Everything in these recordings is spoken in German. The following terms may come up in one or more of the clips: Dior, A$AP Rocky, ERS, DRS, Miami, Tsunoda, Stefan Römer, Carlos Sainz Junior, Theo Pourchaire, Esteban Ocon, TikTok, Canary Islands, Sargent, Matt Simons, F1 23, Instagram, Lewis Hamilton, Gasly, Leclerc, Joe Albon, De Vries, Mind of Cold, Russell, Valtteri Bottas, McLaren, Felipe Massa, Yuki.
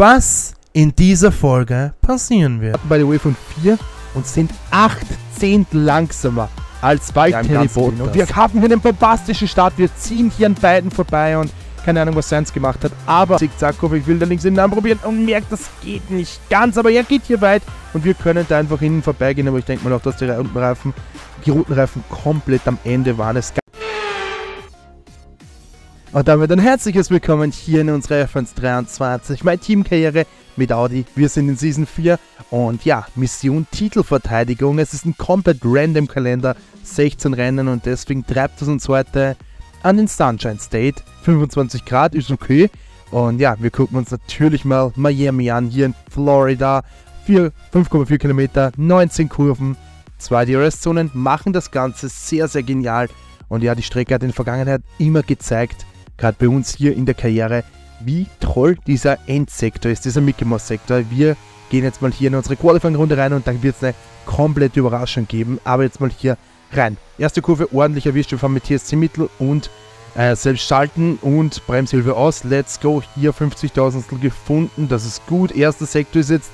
was in dieser Folge passieren wird. Bei der F1 4 und sind 8 Zehntel langsamer als Valtteri Bottas. Und wir haben hier einen bombastischen Start, wir ziehen hier an beiden vorbei und keine Ahnung, was Sainz gemacht hat, aber Zickzackhoff, ich will da links innen probieren und merkt, das geht nicht ganz, aber er geht hier weit und wir können da einfach innen vorbeigehen, aber ich denke mal auch, dass die Rundenreifen komplett am Ende waren. Und damit ein herzliches Willkommen hier in unserer F1 23, meine Teamkarriere mit Audi. Wir sind in Season 4 und ja, Mission Titelverteidigung. Es ist ein komplett random Kalender, 16 Rennen und deswegen treibt es uns heute an den Sunshine State. 25 Grad ist okay und ja, wir gucken uns natürlich mal Miami an, hier in Florida. 5,4 Kilometer, 19 Kurven, 2 DRS-Zonen machen das Ganze sehr, sehr genial. Und ja, die Strecke hat in der Vergangenheit immer gezeigt, gerade bei uns hier in der Karriere, wie toll dieser Endsektor ist, dieser Mickey Mouse Sektor. Wir gehen jetzt mal hier in unsere Qualifying-Runde rein und dann wird es eine komplette Überraschung geben. Aber jetzt mal hier rein. Erste Kurve ordentlich erwischt, wir fahren mit TSC-Mittel und selbst schalten und Bremshilfe aus. Let's go, hier 50.000 gefunden, das ist gut. Erster Sektor ist jetzt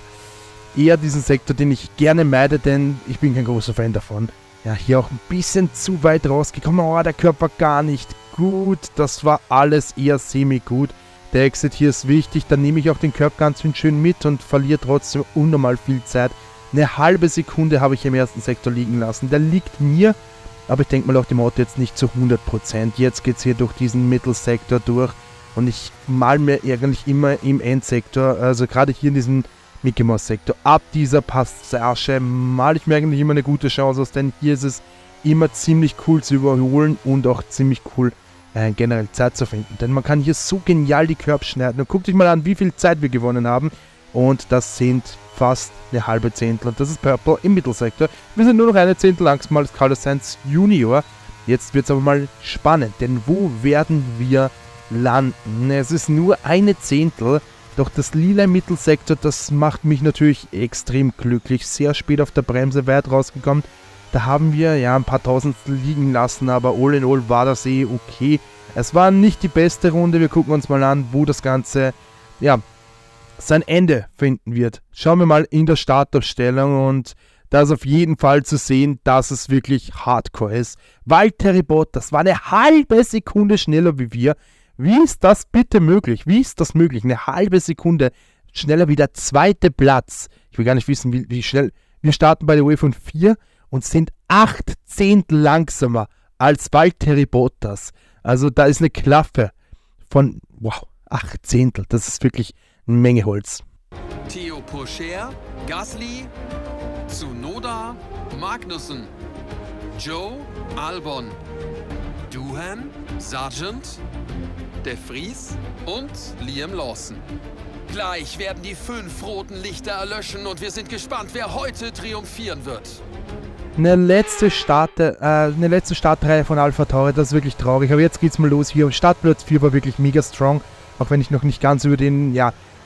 eher diesen Sektor, den ich gerne meide, denn ich bin kein großer Fan davon. Ja, hier auch ein bisschen zu weit rausgekommen, oh, der Körper gar nicht gut, das war alles eher semi-gut. Der Exit hier ist wichtig, da nehme ich auch den Körper ganz schön mit und verliere trotzdem unnormal viel Zeit. Eine halbe Sekunde habe ich im ersten Sektor liegen lassen, der liegt mir, aber ich denke mal auch dem Auto jetzt nicht zu 100%. Jetzt geht es hier durch diesen Mittelsektor durch und ich mal mir eigentlich immer im Endsektor, also gerade hier in diesem Mickey Mouse Sektor. Ab dieser Passage mal ich mir eigentlich immer eine gute Chance aus, denn hier ist es immer ziemlich cool zu überholen und auch ziemlich cool generell Zeit zu finden, denn man kann hier so genial die Curbs schneiden und guck dich mal an, wie viel Zeit wir gewonnen haben und das sind fast eine halbe Zehntel und das ist Purple im Mittelsektor. Wir sind nur noch eine Zehntel langsam als Carlos Sainz Junior. Jetzt wird es aber mal spannend, denn wo werden wir landen? Es ist nur eine Zehntel. Doch das lila Mittelsektor, das macht mich natürlich extrem glücklich. Sehr spät auf der Bremse, weit rausgekommen. Da haben wir ja ein paar Tausendstel liegen lassen, aber all in all war das eh okay. Es war nicht die beste Runde. Wir gucken uns mal an, wo das Ganze, ja, sein Ende finden wird. Schauen wir mal in der Startaufstellung und da ist auf jeden Fall zu sehen, dass es wirklich Hardcore ist. Valtteri Bottas, das war eine halbe Sekunde schneller wie wir. Wie ist das bitte möglich? Wie ist das möglich? Eine halbe Sekunde schneller wie der zweite Platz. Ich will gar nicht wissen, wie schnell. Wir starten bei der Wave von 4 und sind 8 Zehntel langsamer als Valtteri Bottas. Also da ist eine Klaffe von, wow, 8 Zehntel. Das ist wirklich eine Menge Holz. Theo Pourchaire, Gasly, Tsunoda, Magnussen, Joe Albon, Duhan, Sargent, De Vries und Liam Lawson. Gleich werden die 5 roten Lichter erlöschen und wir sind gespannt, wer heute triumphieren wird. Eine letzte Startreihe von Alpha Tauri, das ist wirklich traurig. Aber jetzt geht's mal los hier. Startplatz 4 war wirklich mega strong, auch wenn ich noch nicht ganz über den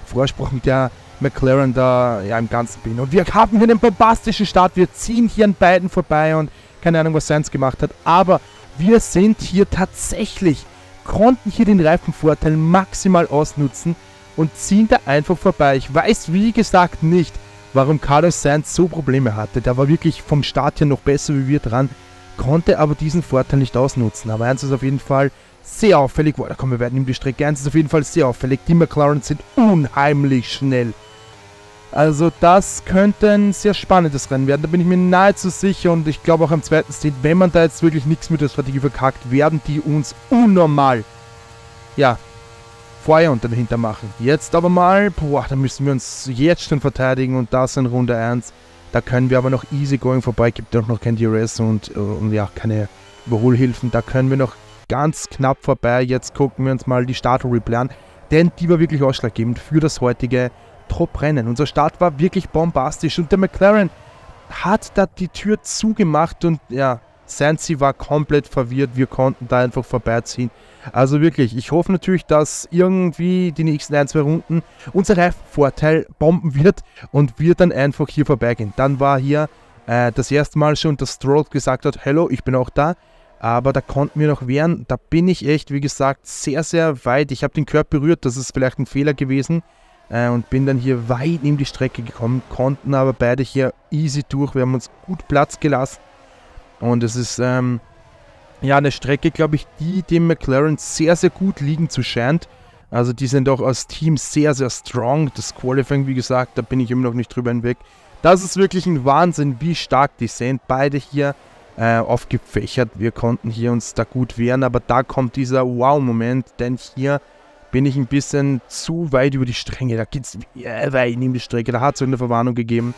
Vorsprung der McLaren da im Ganzen bin. Und wir haben hier einen bombastischen Start. Wir ziehen hier an beiden vorbei und keine Ahnung, was Sainz gemacht hat. Aber wir sind hier tatsächlich, konnten hier den Reifenvorteil maximal ausnutzen und ziehen da einfach vorbei. Ich weiß, wie gesagt, nicht, warum Carlos Sainz so Probleme hatte. Der war wirklich vom Start her noch besser wie wir dran, konnte aber diesen Vorteil nicht ausnutzen. Aber eins ist auf jeden Fall sehr auffällig. Boah, da kommen wir weit in die Strecke. Eins ist auf jeden Fall sehr auffällig. Die McLaren sind unheimlich schnell. Also das könnte ein sehr spannendes Rennen werden, da bin ich mir nahezu sicher und ich glaube auch am zweiten Stint, wenn man da jetzt wirklich nichts mit der Strategie verkackt, werden die uns unnormal, ja, Feuer unter dahinter machen. Jetzt aber mal, boah, da müssen wir uns jetzt schon verteidigen und das in Runde 1, da können wir aber noch easy going vorbei, gibt auch noch kein DRS und ja, keine Überholhilfen, da können wir noch ganz knapp vorbei. Jetzt gucken wir uns mal die Start-Replay an, denn die war wirklich ausschlaggebend für das heutige Top-Rennen. Unser Start war wirklich bombastisch und der McLaren hat da die Tür zugemacht und ja, Sainz war komplett verwirrt, wir konnten da einfach vorbeiziehen. Also wirklich, ich hoffe natürlich, dass irgendwie die nächsten 1-2 Runden unser Reifenvorteil bomben wird und wir dann einfach hier vorbeigehen. Dann war hier das erste Mal schon, dass Stroll gesagt hat, hello, ich bin auch da, aber da konnten wir noch wehren. Da bin ich echt, wie gesagt, sehr, sehr weit. Ich habe den Körper berührt, das ist vielleicht ein Fehler gewesen. und bin dann hier weit neben die Strecke gekommen, konnten aber beide hier easy durch. Wir haben uns gut Platz gelassen und es ist ja eine Strecke, glaube ich, die dem McLaren sehr, sehr gut liegen zu scheint. Also die sind auch als Team sehr, sehr strong. Das Qualifying, wie gesagt, da bin ich immer noch nicht drüber hinweg. Das ist wirklich ein Wahnsinn, wie stark die sind. Beide hier aufgefächert. Wir konnten hier uns da gut wehren, aber da kommt dieser Wow-Moment, denn hier bin ich ein bisschen zu weit über die Stränge. Da geht es weit neben die Strecke. Da hat es eine Verwarnung gegeben.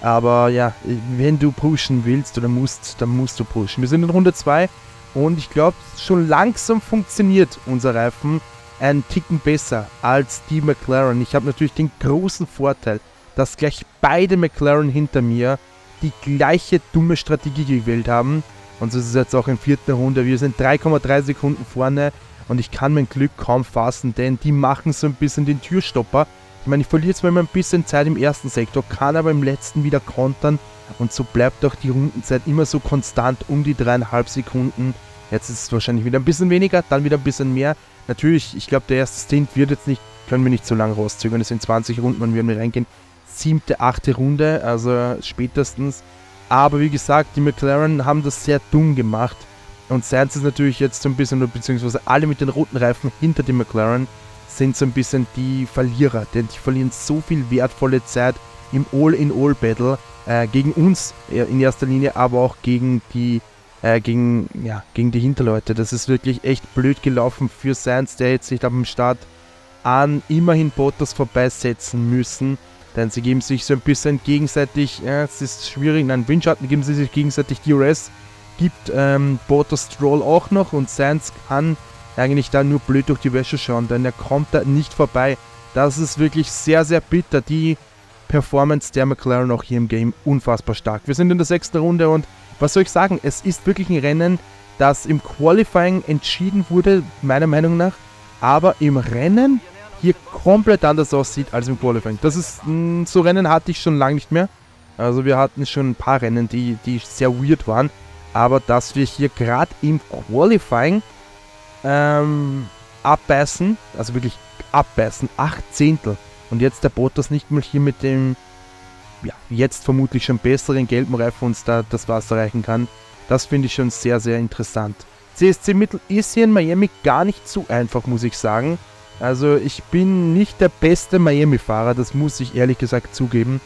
Aber ja, wenn du pushen willst oder musst, dann musst du pushen. Wir sind in Runde 2 und ich glaube, schon langsam funktioniert unser Reifen einen Ticken besser als die McLaren. Ich habe natürlich den großen Vorteil, dass gleich beide McLaren hinter mir die gleiche dumme Strategie gewählt haben. Und so ist es jetzt auch in vierter Runde. Wir sind 3,3 Sekunden vorne und ich kann mein Glück kaum fassen, denn die machen so ein bisschen den Türstopper. Ich meine, ich verliere zwar immer ein bisschen Zeit im ersten Sektor, kann aber im letzten wieder kontern und so bleibt auch die Rundenzeit immer so konstant um die 3,5 Sekunden. Jetzt ist es wahrscheinlich wieder ein bisschen weniger, dann wieder ein bisschen mehr. Natürlich, ich glaube, der erste Stint wird jetzt nicht, können wir nicht so lange rauszögern. Es sind 20 Runden, wann werden wir reingehen? 7., 8. Runde, also spätestens. Aber wie gesagt, die McLaren haben das sehr dumm gemacht. Und Sainz ist natürlich jetzt so ein bisschen, beziehungsweise alle mit den roten Reifen hinter dem McLaren sind so ein bisschen die Verlierer. Denn die verlieren so viel wertvolle Zeit im All-in-All-Battle gegen uns in erster Linie, aber auch gegen die Hinterleute. Das ist wirklich echt blöd gelaufen für Sainz, der jetzt sich ab dem Start an immerhin Bottas vorbeisetzen müssen. Denn sie geben sich so ein bisschen gegenseitig, es ist schwierig, nein, Windschatten geben sie sich gegenseitig. DRS gibt Bottas Stroll auch noch und Sainz kann eigentlich da nur blöd durch die Wäsche schauen, denn er kommt da nicht vorbei. Das ist wirklich sehr, sehr bitter. Die Performance der McLaren auch hier im Game unfassbar stark. Wir sind in der 6. Runde und was soll ich sagen, es ist wirklich ein Rennen, das im Qualifying entschieden wurde, meiner Meinung nach, aber im Rennen hier komplett anders aussieht als im Qualifying. Das ist, so Rennen hatte ich schon lange nicht mehr. Also wir hatten schon ein paar Rennen, die sehr weird waren. Aber dass wir hier gerade im Qualifying abbeißen, also wirklich abbeißen, 8 Zehntel. Und jetzt der Bottas nicht mal hier mit dem, ja, jetzt vermutlich schon besseren gelben Reifen uns da das Wasser reichen kann. Das finde ich schon sehr, sehr interessant. CSC Mittel ist hier in Miami gar nicht so einfach, muss ich sagen. Also ich bin nicht der beste Miami-Fahrer, das muss ich ehrlich gesagt zugeben.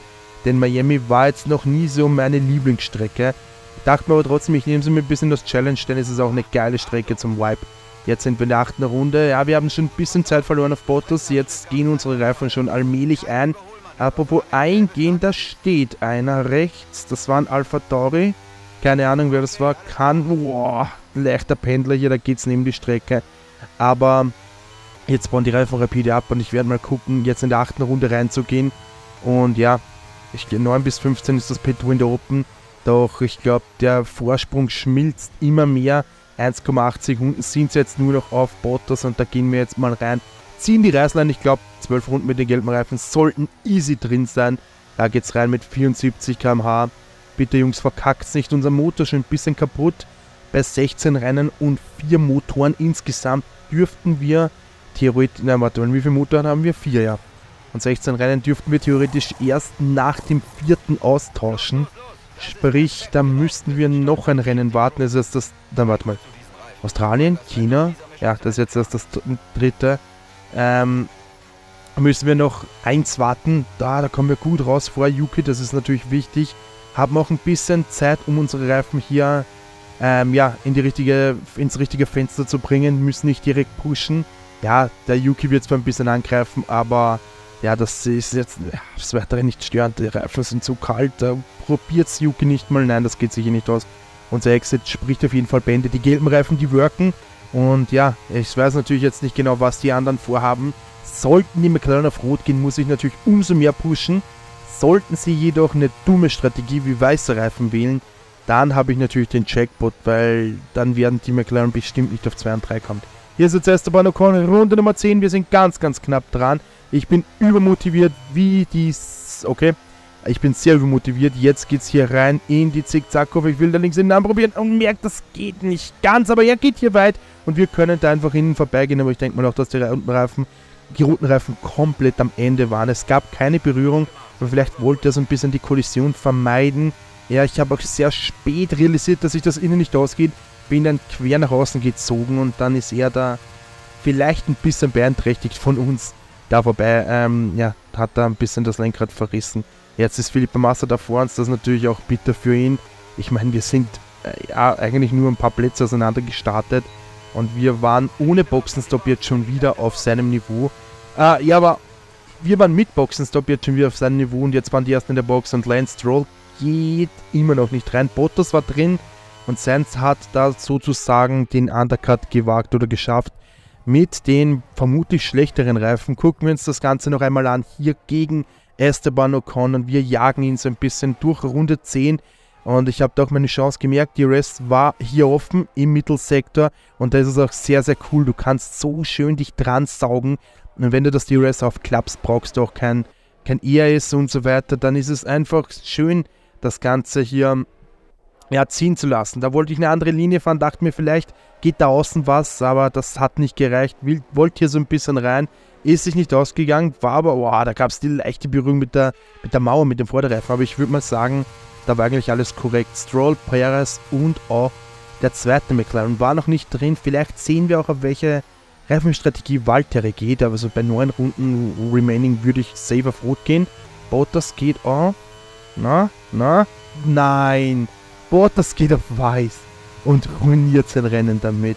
Denn Miami war jetzt noch nie so meine Lieblingsstrecke. Ich dachte mir aber trotzdem, ich nehme sie mir ein bisschen das Challenge, denn es ist auch eine geile Strecke zum Wipe. Jetzt sind wir in der 8. Runde. Ja, wir haben schon ein bisschen Zeit verloren auf Bottas. Jetzt gehen unsere Reifen schon allmählich ein. Apropos eingehen, da steht einer rechts. Das war ein Alpha Tauri. Keine Ahnung, wer das war. Boah, leichter Pendler hier, da geht's neben die Strecke. Aber jetzt bauen die Reifen rapide ab und ich werde mal gucken, jetzt in der 8. Runde reinzugehen. Und ja, ich gehe 9 bis 15 ist das P2 in der Open. Doch ich glaube, der Vorsprung schmilzt immer mehr. 1,8 Sekunden sind es jetzt nur noch auf Bottas und da gehen wir jetzt mal rein. Ziehen die Reißleine, ich glaube, 12 Runden mit den gelben Reifen sollten easy drin sein. Da geht's rein mit 74 km/h. Bitte Jungs, verkackt's nicht. Unser Motor schon ein bisschen kaputt. Bei 16 Rennen und 4 Motoren insgesamt dürften wir theoretisch, nein, warte, wie viele Motoren haben wir? 4, ja. Und 16 Rennen dürften wir theoretisch erst nach dem 4. austauschen. Sprich, da müssten wir noch ein Rennen warten. Das ist das, dann warte mal. Australien, China, ja, das ist jetzt erst das 3. Müssen wir noch eins warten. Da kommen wir gut raus vor Yuki, das ist natürlich wichtig. Haben auch ein bisschen Zeit, um unsere Reifen hier ja, ins richtige Fenster zu bringen. Müssen nicht direkt pushen. Ja, der Yuki wird zwar ein bisschen angreifen, aber ja, das ist jetzt das Weitere nicht störend. Die Reifen sind zu kalt, da probiert's Yuki nicht mal. Nein, das geht sich hier nicht aus. Unser Exit spricht auf jeden Fall Bände. Die gelben Reifen, die worken. Und ja, ich weiß natürlich jetzt nicht genau, was die anderen vorhaben. Sollten die McLaren auf Rot gehen, muss ich natürlich umso mehr pushen. Sollten sie jedoch eine dumme Strategie wie weiße Reifen wählen, dann habe ich natürlich den Jackpot, weil dann werden die McLaren bestimmt nicht auf 2 und 3 kommen. Hier ist jetzt Esteban Ocon, Runde Nummer 10. Wir sind ganz, ganz knapp dran. Ich bin übermotiviert wie dies. Okay, ich bin sehr übermotiviert. Jetzt geht es hier rein in die Zickzackkurve. Ich will da links hinten anprobieren und merke, das geht nicht ganz. Aber er geht hier weit und wir können da einfach hinten vorbeigehen. Aber ich denke mal auch, dass die Rundenreifen die Rundenreifen komplett am Ende waren. Es gab keine Berührung, aber vielleicht wollte er so ein bisschen die Kollision vermeiden. Ja, ich habe auch sehr spät realisiert, dass sich das innen nicht ausgeht. Bin dann quer nach außen gezogen und dann ist er da vielleicht ein bisschen beeinträchtigt von uns da vorbei. Ja, hat da ein bisschen das Lenkrad verrissen. Jetzt ist Felipe Massa da vor uns, das ist natürlich auch bitter für ihn. Ich meine, wir sind ja eigentlich nur ein paar Plätze auseinander gestartet und wir waren ohne Boxenstopp jetzt schon wieder auf seinem Niveau. Ja, aber wir waren mit Boxenstopp jetzt schon wieder auf seinem Niveau und jetzt waren die ersten in der Box und Lance Stroll geht immer noch nicht rein. Bottas war drin und Sainz hat da sozusagen den Undercut gewagt oder geschafft mit den vermutlich schlechteren Reifen. Gucken wir uns das Ganze noch einmal an. Hier gegen Esteban Ocon und wir jagen ihn so ein bisschen durch Runde 10 und ich habe da auch meine Chance gemerkt, die Rest war hier offen im Mittelsektor und da ist es auch sehr, sehr cool, du kannst so schön dich dran saugen und wenn du das DRS aufklappst, brauchst du auch kein ERS und so weiter, dann ist es einfach schön, das Ganze hier ja, ziehen zu lassen. Da wollte ich eine andere Linie fahren, dachte mir, vielleicht geht da außen was, aber das hat nicht gereicht, wollte hier so ein bisschen rein. Ist sich nicht ausgegangen, war aber, wow, da gab es die leichte Berührung mit der Mauer, mit dem Vorderreifen. Aber ich würde mal sagen, da war eigentlich alles korrekt. Stroll, Perez und auch der zweite McLaren war noch nicht drin. Vielleicht sehen wir auch, auf welche Reifenstrategie Valtteri geht. Aber so bei 9 Runden remaining würde ich safe auf Rot gehen. Bottas geht auf... Nein! Bottas geht auf Weiß und ruiniert sein Rennen damit.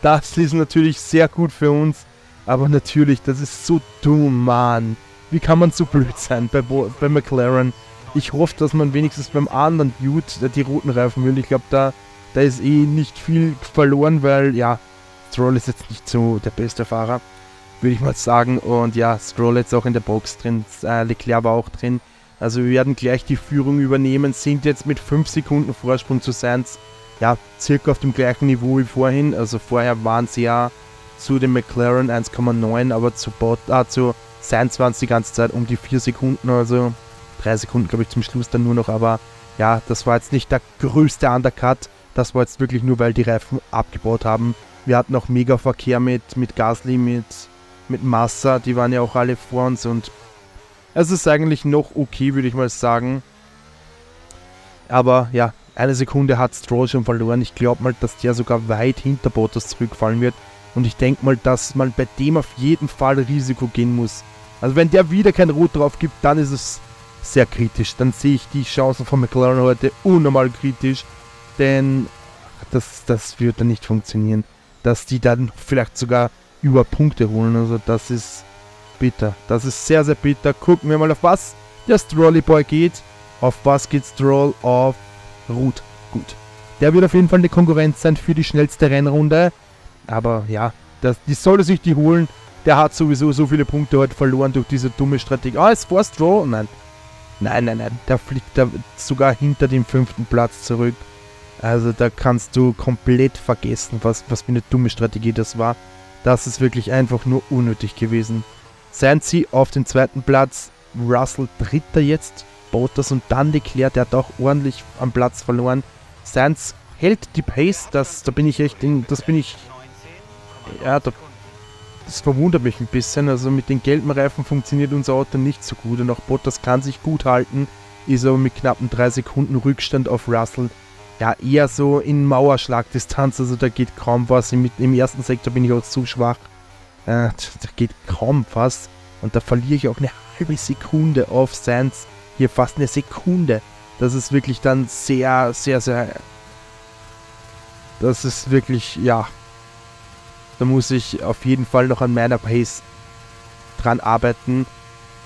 Das ist natürlich sehr gut für uns. Aber natürlich, das ist so dumm, Mann. Wie kann man so blöd sein bei McLaren? Ich hoffe, dass man wenigstens beim anderen Dude die roten Reifen will. Ich glaube, da ist eh nicht viel verloren, weil, ja, Stroll ist jetzt nicht so der beste Fahrer, würde ich mal sagen. Und ja, Stroll jetzt auch in der Box drin, Leclerc war auch drin. Also wir werden gleich die Führung übernehmen, sind jetzt mit 5 Sekunden Vorsprung zu Sainz. Ja, circa auf dem gleichen Niveau wie vorhin. Also vorher waren sie ja... zu dem McLaren 1,9, aber zu Sainz waren es die ganze Zeit um die 4 Sekunden, also 3 Sekunden glaube ich zum Schluss dann nur noch, aber ja, das war jetzt nicht der größte Undercut, das war jetzt wirklich nur, weil die Reifen abgebaut haben. Wir hatten auch mega Verkehr mit Gasly, mit Massa, die waren ja auch alle vor uns und es ist eigentlich noch okay, würde ich mal sagen. Aber ja, eine Sekunde hat Stroll schon verloren, ich glaube mal, dass der sogar weit hinter Bottas zurückfallen wird. Und ich denke mal, dass man bei dem auf jeden Fall Risiko gehen muss. Also wenn der wieder kein Rot drauf gibt, dann ist es sehr kritisch. Dann sehe ich die Chancen von McLaren heute unnormal kritisch. Denn das wird dann nicht funktionieren. Dass die dann vielleicht sogar über Punkte holen. Also das ist bitter. Das ist sehr, sehr bitter. Gucken wir mal, auf was der Stroll-Boy geht. Auf was geht Stroll? Auf Rot. Gut. Der wird auf jeden Fall eine Konkurrenz sein für die schnellste Rennrunde. Aber ja, die soll er sich die holen. Der hat sowieso so viele Punkte heute verloren durch diese dumme Strategie. Ah, ist vor Stroll? Nein. Nein. Da fliegt er sogar hinter dem 5. Platz zurück. Also da kannst du komplett vergessen, was für eine dumme Strategie das war. Das ist wirklich einfach nur unnötig gewesen. Sainz auf den 2. Platz. Russell 3. jetzt. Bottas und dann Leclerc. Der hat auch ordentlich am Platz verloren. Sainz hält die Pace. Ja, das verwundert mich ein bisschen, also mit den gelben Reifen funktioniert unser Auto nicht so gut und auch Bottas kann sich gut halten, ist aber mit knappen 3 Sekunden Rückstand auf Russell, ja eher so in Mauerschlagdistanz, also da geht kaum was, im ersten Sektor bin ich auch zu schwach, da geht kaum was und da verliere ich auch eine halbe Sekunde auf Sainz, hier fast eine Sekunde, das ist wirklich dann sehr, sehr, sehr, das ist wirklich, ja... Da muss ich auf jeden Fall noch an meiner Pace dran arbeiten.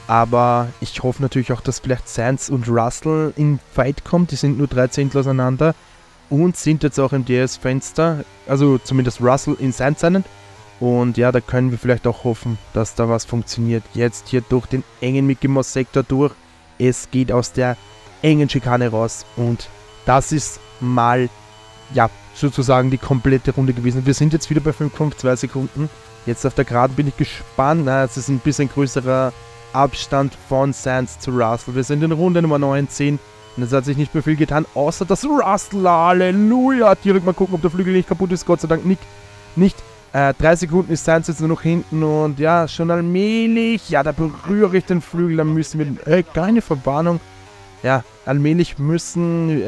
Aber ich hoffe natürlich auch, dass vielleicht Sainz und Russell in Fight kommt. Die sind nur 3 Zehntel auseinander und sind jetzt auch im DS-Fenster. Also zumindest Russell in Sainz seinen. Und ja, da können wir vielleicht auch hoffen, dass da was funktioniert. Jetzt hier durch den engen Mickey Mouse-Sektor durch. Es geht aus der engen Schikane raus. Und das ist mal, ja, sozusagen die komplette Runde gewesen. Wir sind jetzt wieder bei 5,2 Sekunden. Jetzt auf der Geraden bin ich gespannt. Na, es ist ein bisschen größerer Abstand von Sainz zu Russell. Wir sind in Runde Nummer 19 und es hat sich nicht mehr viel getan, außer dass Russell, Halleluja, direkt mal gucken, ob der Flügel nicht kaputt ist. Gott sei Dank nicht. 3 Sekunden ist Sainz jetzt nur noch hinten und ja, schon allmählich, ja, da berühre ich den Flügel, dann müssen wir, keine Verwarnung, ja, allmählich müssen,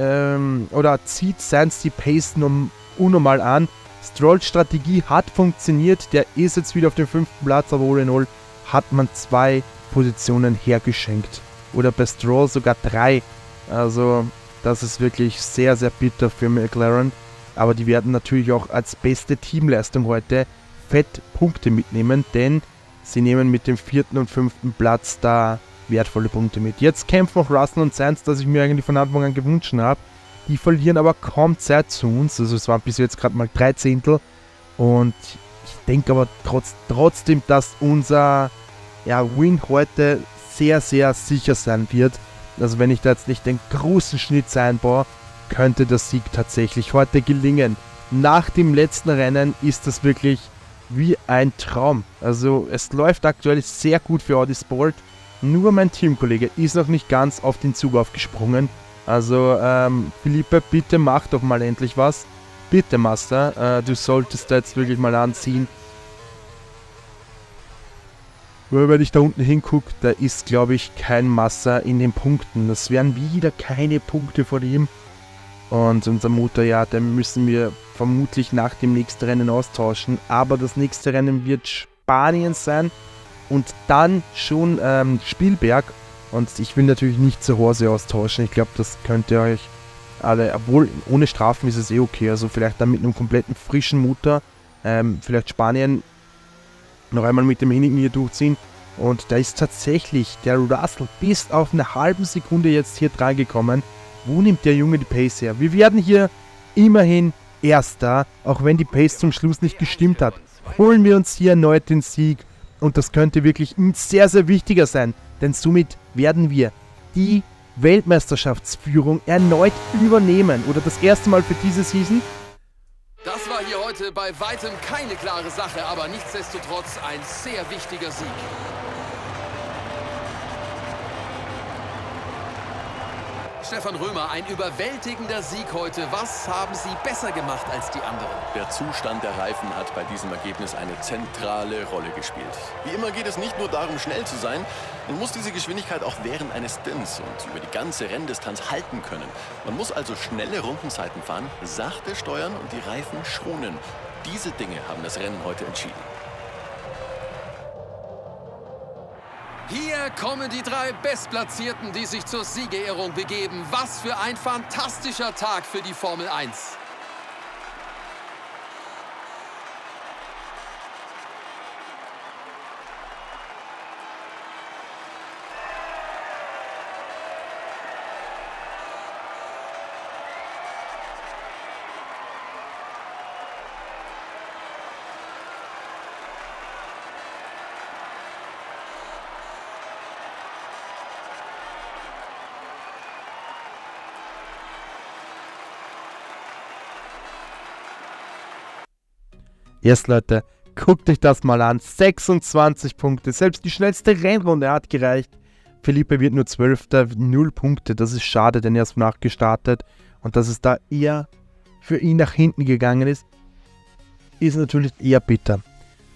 oder zieht Sainz die Pace unnormal an. Strolls Strategie hat funktioniert, der ist jetzt wieder auf dem 5. Platz, aber all in all hat man 2 Positionen hergeschenkt oder bei Stroll sogar 3, also das ist wirklich sehr, sehr bitter für McLaren. Aber die werden natürlich auch als beste Teamleistung heute fett Punkte mitnehmen, denn sie nehmen mit dem 4. und 5. Platz da wertvolle Punkte mit. Jetzt kämpfen auch Russell und Sainz, das ich mir eigentlich von Anfang an gewünscht habe. Die verlieren aber kaum Zeit zu uns, also es waren bis jetzt gerade mal 3 Zehntel. Und ich denke aber trotzdem, dass unser Win heute sehr, sehr sicher sein wird. Also wenn ich da jetzt nicht den großen Schnitt einbaue, könnte der Sieg tatsächlich heute gelingen. Nach dem letzten Rennen ist das wirklich wie ein Traum. Also es läuft aktuell sehr gut für Audi Sport. Nur mein Teamkollege ist noch nicht ganz auf den Zug aufgesprungen. Also Felipe, bitte mach doch mal endlich was. Bitte Master, du solltest da jetzt wirklich mal anziehen. Nur wenn ich da unten hingucke, da ist glaube ich kein Massa in den Punkten. Das wären wieder keine Punkte von ihm. Und unser Motor, ja, den müssen wir vermutlich nach dem nächsten Rennen austauschen. Aber das nächste Rennen wird Spanien sein und dann schon Spielberg. Und ich will natürlich nicht zu Hause austauschen. Ich glaube, das könnt ihr euch alle, obwohl ohne Strafen ist es eh okay. Also vielleicht dann mit einem kompletten frischen Motor, vielleicht Spanien noch einmal mit dem Hinnigen hier durchziehen. Und da ist tatsächlich der Russell bis auf eine halbe Sekunde jetzt hier dran gekommen. Wo nimmt der Junge die Pace her? Wir werden hier immerhin Erster, auch wenn die Pace zum Schluss nicht gestimmt hat. Holen wir uns hier erneut den Sieg und das könnte wirklich ein sehr, sehr wichtiger sein, denn somit werden wir die Weltmeisterschaftsführung erneut übernehmen oder das erste Mal für diese Season. Das war hier heute bei weitem keine klare Sache, aber nichtsdestotrotz ein sehr wichtiger Sieg. Stefan Römer, ein überwältigender Sieg heute. Was haben Sie besser gemacht als die anderen? Der Zustand der Reifen hat bei diesem Ergebnis eine zentrale Rolle gespielt. Wie immer geht es nicht nur darum, schnell zu sein. Man muss diese Geschwindigkeit auch während eines Stints und über die ganze Renndistanz halten können. Man muss also schnelle Rundenzeiten fahren, sachte steuern und die Reifen schonen. Diese Dinge haben das Rennen heute entschieden. Hier kommen die 3 Bestplatzierten, die sich zur Siegerehrung begeben. Was für ein fantastischer Tag für die Formel 1. Yes, Leute, guckt euch das mal an. 26 Punkte. Selbst die schnellste Rennrunde hat gereicht. Felipe wird nur 12. 0 Punkte. Das ist schade, denn er ist nachgestartet. Und dass es da eher für ihn nach hinten gegangen ist, ist natürlich eher bitter.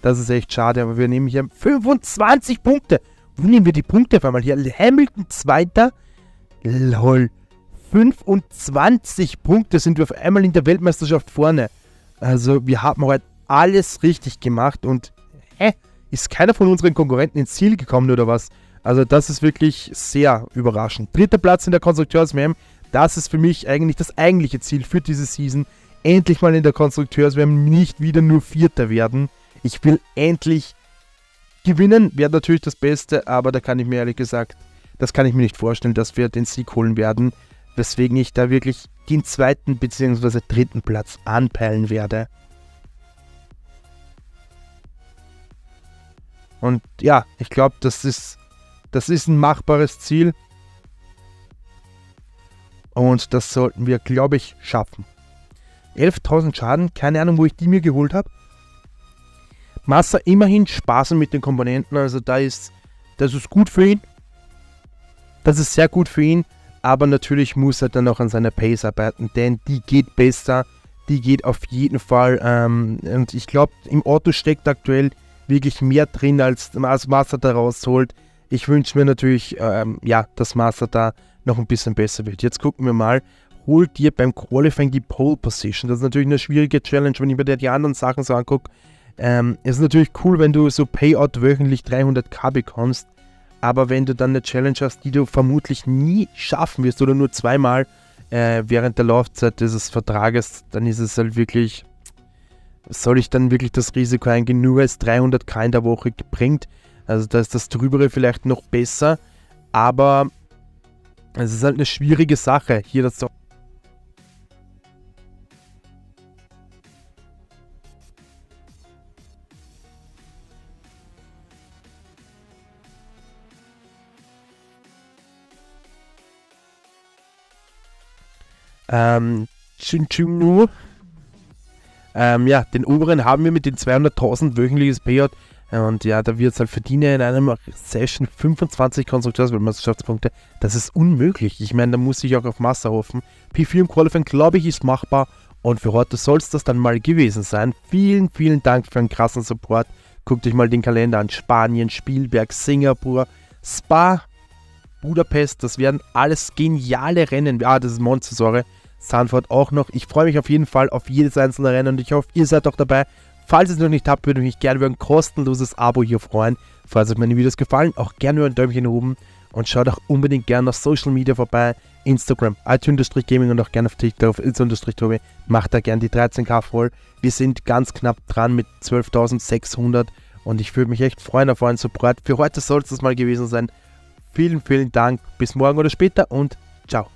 Das ist echt schade, aber wir nehmen hier 25 Punkte. Wo nehmen wir die Punkte auf einmal? Hier Hamilton 2. Lol. 25 Punkte sind wir auf einmal in der Weltmeisterschaft vorne. Also wir haben heute alles richtig gemacht und ist keiner von unseren Konkurrenten ins Ziel gekommen oder was? Also das ist wirklich sehr überraschend. 3. Platz in der Konstrukteurs-WM, das ist für mich eigentlich das eigentliche Ziel für diese Season. Endlich mal in der Konstrukteurs-WM nicht wieder nur 4. werden. Ich will endlich gewinnen, wäre natürlich das Beste, aber da kann ich mir ehrlich gesagt, das kann ich mir nicht vorstellen, dass wir den Sieg holen werden, weswegen ich da wirklich den 2. bzw. 3. Platz anpeilen werde. Und ja, ich glaube, das ist ein machbares Ziel. Und das sollten wir, glaube ich, schaffen. 11.000 Schaden, keine Ahnung, wo ich die mir geholt habe. Massa immerhin sparsam mit den Komponenten, also das ist gut für ihn. Das ist sehr gut für ihn, aber natürlich muss er dann auch an seiner Pace arbeiten, denn die geht besser. die geht auf jeden Fall. Und ich glaube, im Auto steckt aktuell wirklich mehr drin, als Massa da rausholt. Ich wünsche mir natürlich, ja, dass Massa da noch ein bisschen besser wird. Jetzt gucken wir mal, holt dir beim Qualifying die Pole Position. Das ist natürlich eine schwierige Challenge, wenn ich mir die anderen Sachen so angucke. Es ist natürlich cool, wenn du so Payout wöchentlich 300k bekommst, aber wenn du dann eine Challenge hast, die du vermutlich nie schaffen wirst oder nur zweimal während der Laufzeit dieses Vertrages, dann ist es halt wirklich, soll ich dann wirklich das Risiko eingehen, nur weil es 300k in der Woche bringt. Also da ist das Drübere vielleicht noch besser, aber es ist halt eine schwierige Sache, hier das zu ja, den oberen haben wir mit den 200.000 wöchentliches Payout. Und ja, da wird es halt verdienen in einem Session 25 Konstrukteursweltmeisterschaftspunkte. Das ist unmöglich. Ich meine, da muss ich auch auf Massa hoffen. P4 im Qualifying, glaube ich, ist machbar. Und für heute soll es das dann mal gewesen sein. Vielen, vielen Dank für den krassen Support. Guckt euch mal den Kalender an. Spanien, Spielberg, Singapur, Spa, Budapest. Das werden alles geniale Rennen. Ah, das ist Monza, sorry. Sanford auch noch. Ich freue mich auf jeden Fall auf jedes einzelne Rennen und ich hoffe, ihr seid auch dabei. Falls ihr es noch nicht habt, würde ich mich gerne über ein kostenloses Abo hier freuen. Falls euch meine Videos gefallen, auch gerne über ein Däumchen oben und schaut auch unbedingt gerne auf Social Media vorbei. Instagram, @gaming und auch gerne auf TikTok, auf Ilse_Tobi. Macht da gerne die 13k voll. Wir sind ganz knapp dran mit 12.600 und ich würde mich echt freuen auf euren Support. Für heute soll es das mal gewesen sein. Vielen, vielen Dank. Bis morgen oder später und ciao.